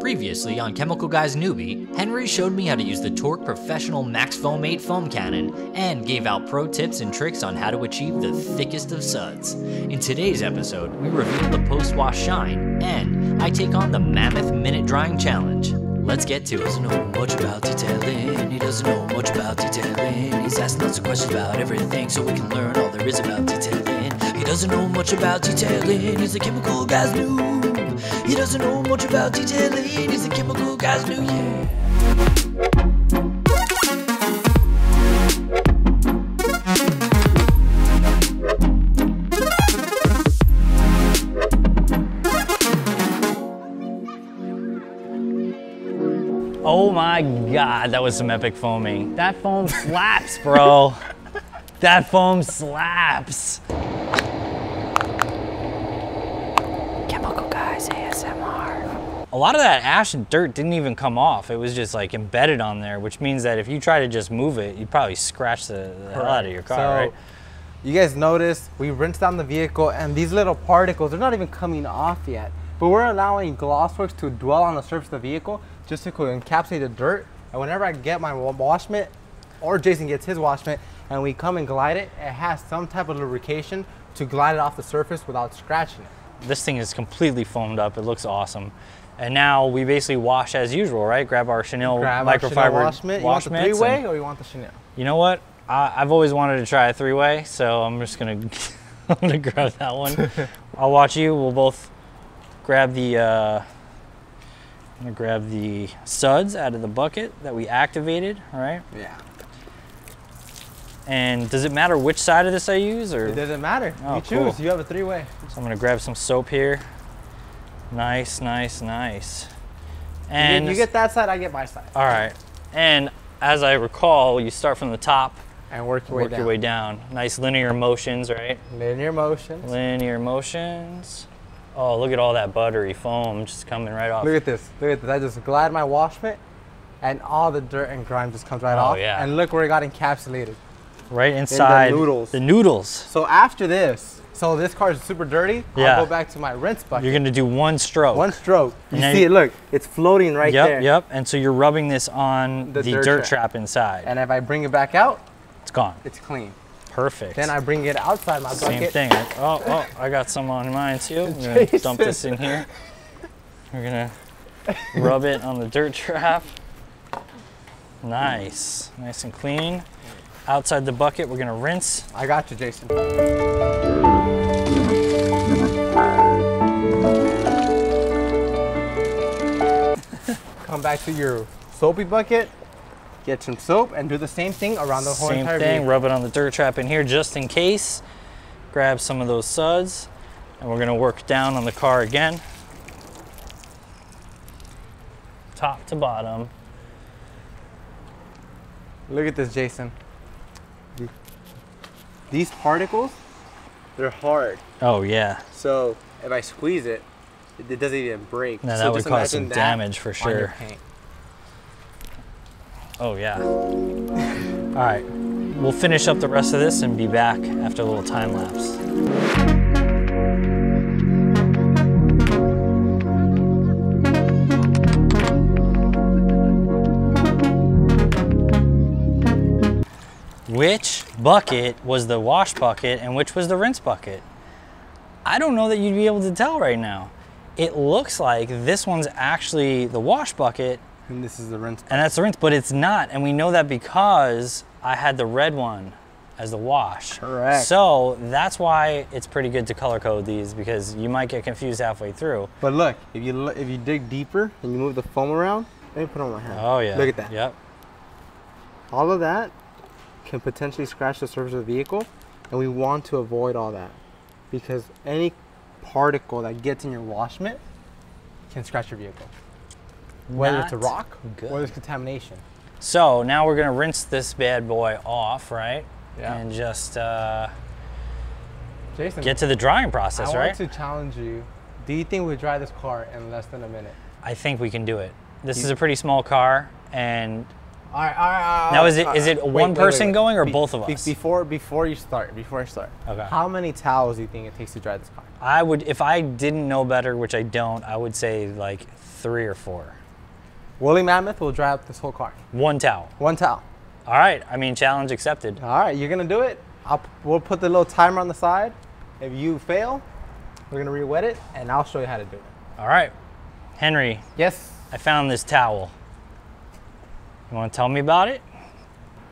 Previously on Chemical Guys Newbie, Henry showed me how to use the Torque Professional Max Foam 8 Foam Cannon and gave out pro tips and tricks on how to achieve the thickest of suds. In today's episode, we reveal the post-wash shine and I take on the Mammoth Minute Drying Challenge. Let's get to it. He doesn't know much about detailing, he doesn't know much about detailing. He's asked lots of questions about everything so we can learn all there is about detailing. He doesn't know much about detailing, he's a Chemical Guys Newbie. He doesn't know much about detailing, he's a Chemical Guys Newbie, yeah. Oh my god, that was some epic foaming. That foam slaps, bro. That foam slaps. A lot of that ash and dirt didn't even come off. It was just like embedded on there, which means that if you try to just move it, you'd probably scratch the hell out of your car, so, right? You guys noticed we rinsed down the vehicle and these little particles, they're not even coming off yet, but we're allowing GlossWorks to dwell on the surface of the vehicle just to encapsulate the dirt. And whenever I get my wash mitt or Jason gets his wash mitt and we come and glide it, it has some type of lubrication to glide it off the surface without scratching it. This thing is completely foamed up. It looks awesome. And now we basically wash as usual, right? Grab our chenille microfiber wash mitt. You want the three-way or you want the chenille? You know what? I've always wanted to try a three-way, so I'm just gonna, I'm gonna grab that one. I'll watch you. We'll both grab the, I'm gonna grab the suds out of the bucket that we activated, all right? Yeah. And does it matter which side of this I use, or? It doesn't matter. Oh, you choose. Cool. You have a three-way. So I'm gonna grab some soap here. Nice, nice, nice. And you get that side, I get my side. All right. And as I recall, you start from the top and work your way down. Nice linear motions, right? Linear motions. Linear motions. Oh, look at all that buttery foam just coming right off. Look at this. Look at this. I just glide my wash mitt and all the dirt and grime just comes right off. Oh, yeah. And look where it got encapsulated. Right inside in the noodles. The noodles. So after this, so this car is super dirty, yeah. I'll go back to my rinse bucket. You're gonna do one stroke. One stroke. You see it, look, it's floating right there. Yep, and so you're rubbing this on the dirt trap inside. And if I bring it back out, it's gone. It's clean. Perfect. Then I bring it outside my bucket. Same thing. Oh, oh, I got some on mine too. I'm gonna dump this in here. We're gonna rub it on the dirt trap. Nice, nice and clean. Outside the bucket, we're gonna rinse. I got you, Jason. Come back to your soapy bucket, get some soap, and do the same thing around the whole entire vehicle. Rub it on the dirt trap in here just in case. Grab some of those suds, and we're gonna work down on the car again. Top to bottom. Look at this, Jason. These particles, they're hard. Oh, yeah. So if I squeeze it, it doesn't even break. No, so that would cause some damage for sure. Oh yeah. All right, we'll finish up the rest of this and be back after a little time lapse. Which bucket was the wash bucket and which was the rinse bucket? I don't know that you'd be able to tell right now. It looks like this one's actually the wash bucket. And this is the rinse bucket. And that's the rinse, but it's not. And we know that because I had the red one as the wash. Correct. So that's why it's pretty good to color code these, because you might get confused halfway through. But look, if you dig deeper and you move the foam around, let me put it on my hand. Oh yeah. Look at that. Yep. All of that can potentially scratch the surface of the vehicle. And we want to avoid all that because any particle that gets in your wash mitt can scratch your vehicle. Whether it's a rock or it's contamination. So now we're gonna rinse this bad boy off, right? Yeah. And just Jason, get to the drying process, right? I want to challenge you. Do you think we dry this car in less than a minute? I think we can do it. This is a pretty small car and All right. Now, is it one person going or both of us? Before you start. Okay. How many towels do you think it takes to dry this car? I would, if I didn't know better, which I don't, I would say like 3 or 4. Woolly Mammoth will dry up this whole car. One towel. One towel. All right. I mean, challenge accepted. All right. You're going to do it. We'll put the little timer on the side. If you fail, we're going to re-wet it, and I'll show you how to do it. All right. Henry. Yes? I found this towel. You want to tell me about it?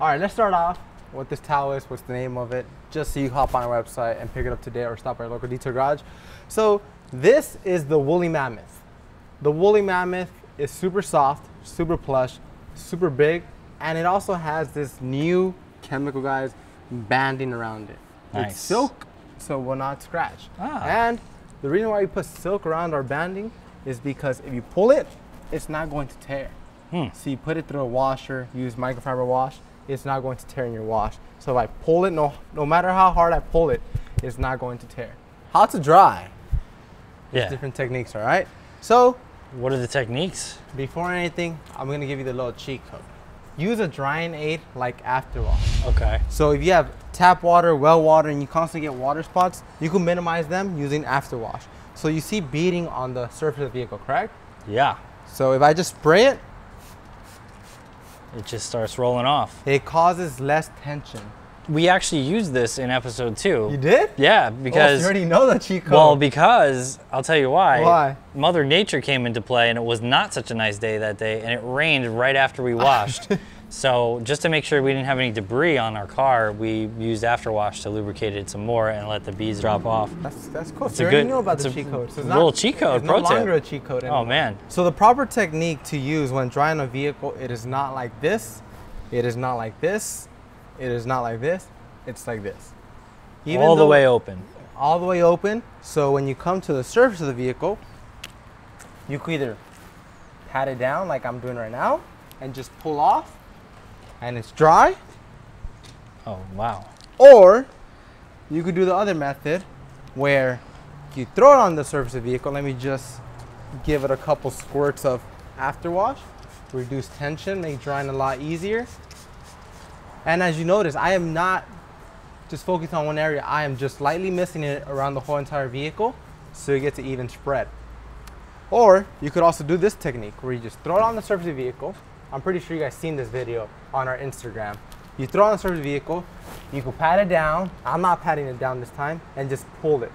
All right. Let's start off what this towel is, what's the name of it, just so you hop on our website and pick it up today or stop at our local Detail Garage. So this is the Woolly Mammoth. The Woolly Mammoth is super soft, super plush, super big, and it also has this new Chemical Guys banding around it. Nice. It's silk, so it will not scratch. Ah. And the reason why we put silk around our banding is because if you pull it, it's not going to tear. Hmm. So you put it through a washer, use microfiber wash, it's not going to tear in your wash. So if I pull it, no matter how hard I pull it, it's not going to tear. How to dry? There's different techniques, all right? So what are the techniques? Before anything, I'm gonna give you the little cheat code. Use a drying aid like After Wash. Okay. So if you have tap water, well water, and you constantly get water spots, you can minimize them using After Wash. So you see beading on the surface of the vehicle, correct? Yeah. So if I just spray it, it just starts rolling off. It causes less tension. We actually used this in episode 2. You did? Yeah, because you already know the cheat code. Well, because I'll tell you why. Why? Mother Nature came into play, and it was not such a nice day that day, and it rained right after we washed. So just to make sure we didn't have any debris on our car, we used After Wash to lubricate it some more and let the beads drop off. That's cool. So you already know about the cheat code. So it's a little cheat code. It's no longer a cheat code anymore. Oh man. So the proper technique to use when drying a vehicle, it is not like this. It is not like this. It is not like this, it's like this. All the way open. All the way open, so when you come to the surface of the vehicle, you can either pat it down like I'm doing right now and just pull off and it's dry. Oh, wow. Or you could do the other method where you throw it on the surface of the vehicle. Let me just give it a couple squirts of After Wash, reduce tension, make drying a lot easier. And as you notice, I am not just focused on one area. I am just lightly missing it around the whole entire vehicle so you get to even spread. Or you could also do this technique where you just throw it on the surface of the vehicle. I'm pretty sure you guys seen this video on our Instagram. You throw it on the surface of the vehicle, you can pat it down. I'm not patting it down this time, and just pull it.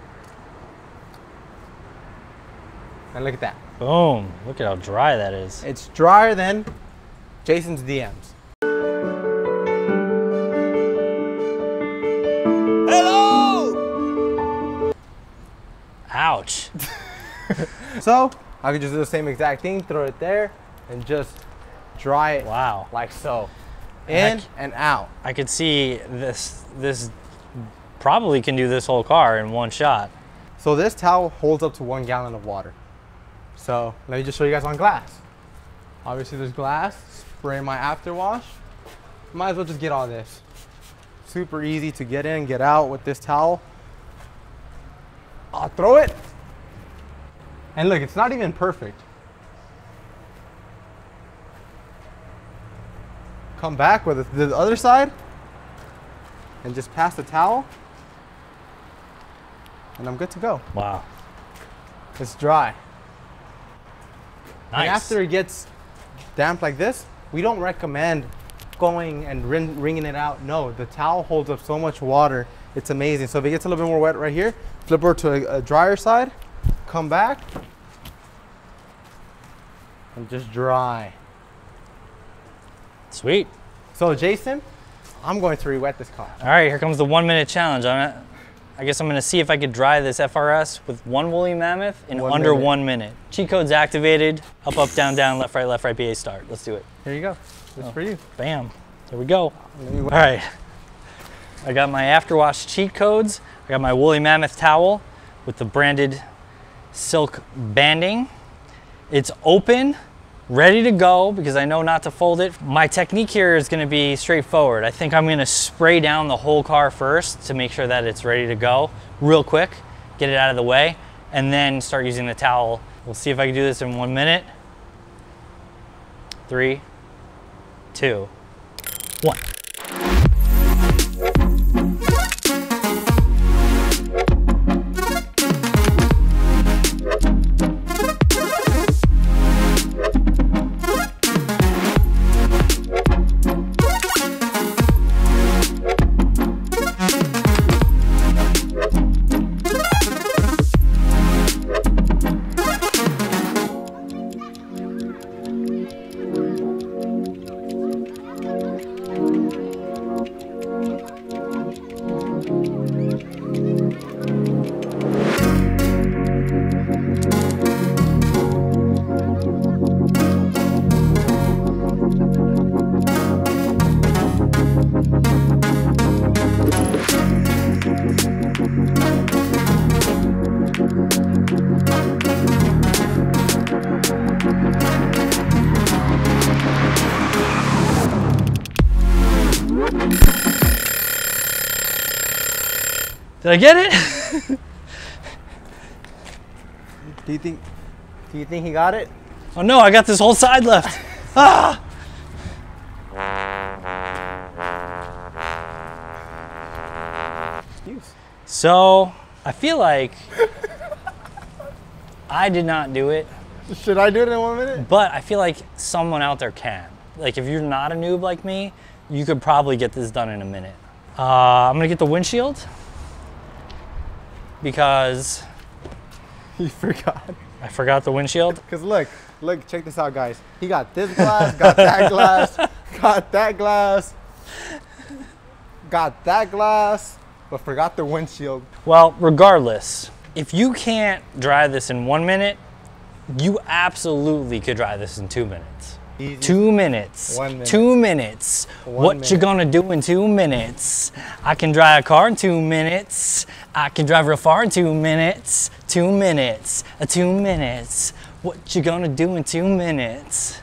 And look at that. Boom, look at how dry that is. It's drier than Jason's DMs. Ouch. So I could just do the same exact thing, throw it there and just dry it. Wow. Like so. In and out. I could see this probably can do this whole car in one shot. So this towel holds up to 1 gallon of water. So let me just show you guys on glass. Obviously there's glass, spray my After Wash. Might as well just get on this. Super easy to get in, get out with this towel. I'll throw it. And look, it's not even perfect. Come back with it to the other side and just pass the towel. And I'm good to go. Wow. It's dry. Nice. And after it gets damp like this, we don't recommend going and wringing it out. No, the towel holds up so much water. It's amazing. So if it gets a little bit more wet right here, flip over to a drier side, come back, and just dry. Sweet. So Jason, I'm going to re-wet this car. All right, here comes the 1 minute challenge. I guess I'm gonna see if I could dry this FRS with one Woolly Mammoth in under 1 minute. Cheat code's activated. Up, up, down, down, left, right, BA start. Let's do it. Here you go. This for you. Bam. There we go. All right. I got my After Wash cheat codes. I got my Woolly Mammoth towel with the branded silk banding. It's open, ready to go because I know not to fold it. My technique here is gonna be straightforward. I think I'm gonna spray down the whole car first to make sure that it's ready to go real quick, get it out of the way, and then start using the towel. We'll see if I can do this in 1 minute. 3, 3, 2, 1. Did I get it? Do you think he got it? Oh no, I got this whole side left. Ah! Excuse. So, I feel like I did not do it. Should I do it in 1 minute? But I feel like someone out there can. Like if you're not a noob like me, you could probably get this done in a minute. I'm gonna get the windshield. Because you forgot. I forgot the windshield. Because look, check this out, guys. He got this glass, got that glass, got that glass, got that glass, but forgot the windshield. Well, regardless, if you can't dry this in 1 minute, you absolutely could dry this in 2 minutes. Easy. 2 minutes. 1 minute. 2 minutes. 1 minute. What you gonna do in 2 minutes? I can drive a car in 2 minutes. I can drive real far in 2 minutes. 2 minutes. 2 minutes. What you gonna do in 2 minutes?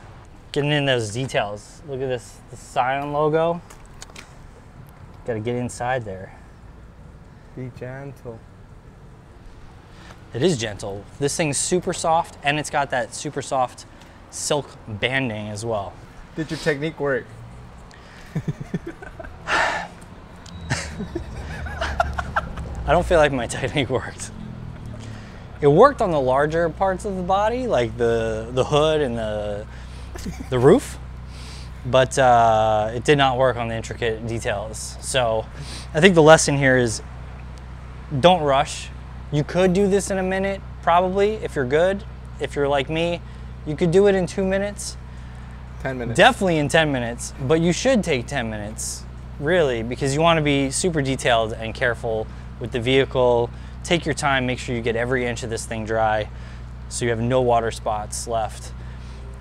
Getting in those details. Look at this, the Scion logo. Gotta get inside there. Be gentle. It is gentle. This thing's super soft, and it's got that super soft silk banding as well. Did your technique work? I don't feel like my technique worked. It worked on the larger parts of the body, like the hood and the roof, but it did not work on the intricate details. So I think the lesson here is don't rush. You could do this in a minute, probably, if you're good. If you're like me, you could do it in 2 minutes. 10 minutes. Definitely in 10 minutes, but you should take 10 minutes, really, because you want to be super detailed and careful with the vehicle. Take your time, make sure you get every inch of this thing dry so you have no water spots left.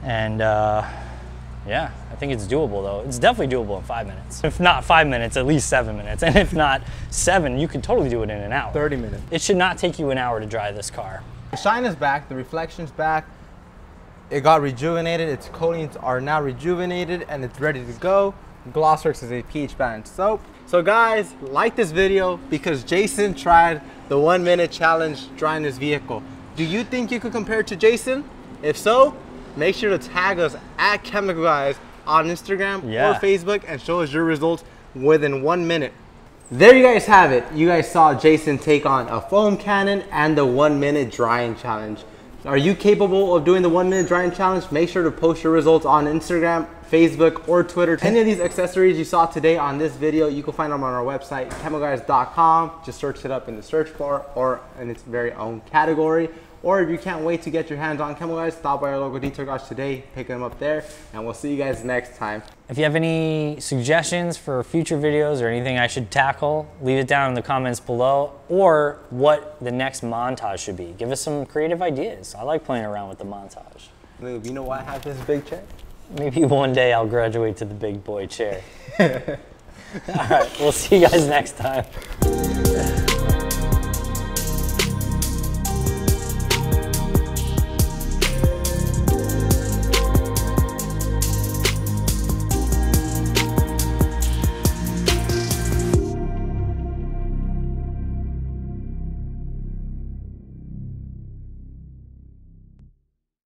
And yeah, I think it's doable though. It's definitely doable in 5 minutes. If not 5 minutes, at least 7 minutes. And if not 7, you could totally do it in an hour. 30 minutes. It should not take you an hour to dry this car. The shine is back, the reflection's back. It got rejuvenated, its coatings are now rejuvenated and it's ready to go. GlossWorks is a pH balanced soap. So guys, like this video because Jason tried the 1 minute challenge drying this vehicle. Do you think you could compare it to Jason? If so, make sure to tag us at Chemical Guys on Instagram or Facebook and show us your results within 1 minute. There you guys have it. You guys saw Jason take on a foam cannon and the 1 minute drying challenge. Are you capable of doing the 1 minute drying challenge? Make sure to post your results on Instagram, Facebook, or Twitter. Any of these accessories you saw today on this video, you can find them on our website, chemicalguys.com. Just search it up in the search bar or in its very own category. Or if you can't wait to get your hands on Chemical Guys, stop by our local Detail Garage today, pick them up there, and we'll see you guys next time. If you have any suggestions for future videos or anything I should tackle, leave it down in the comments below, or what the next montage should be. Give us some creative ideas. I like playing around with the montage. Noob, you know why I have this big chair? Maybe one day I'll graduate to the big boy chair. All right, we'll see you guys next time.